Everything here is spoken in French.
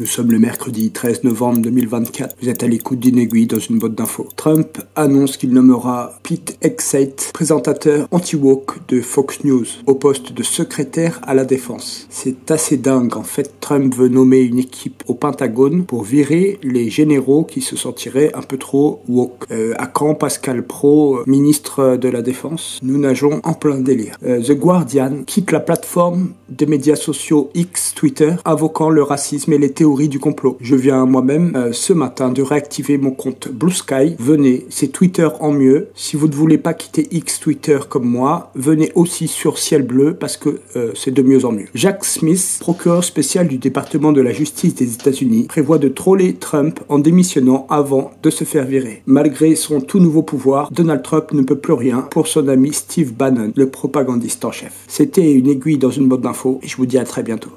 Nous sommes le mercredi 13 novembre 2024. Vous êtes à l'écoute d'Une aiguille dans une botte d'infos. Trump annonce qu'il nommera Pete Hegseth, présentateur anti-woke de Fox News, au poste de secrétaire à la défense. C'est assez dingue. En fait, Trump veut nommer une équipe au Pentagone pour virer les généraux qui se sentiraient un peu trop woke. À quand Pascal Praud, ministre de la Défense? Nous nageons en plein délire. The Guardian quitte la plateforme de médias sociaux X Twitter, invoquant le racisme et les théories du complot. Je viens moi-même ce matin de réactiver mon compte Bluesky. Venez, c'est Twitter en mieux. Si vous ne voulez pas quitter X Twitter comme moi, venez aussi sur Ciel Bleu parce que c'est de mieux en mieux. Jack Smith, procureur spécial du département de la justice des États-Unis, prévoit de troller Trump en démissionnant avant de se faire virer. Malgré son tout nouveau pouvoir, Donald Trump ne peut plus rien pour son ami Steve Bannon, le propagandiste en chef. C'était Une aiguille dans une botte d'infos et je vous dis à très bientôt.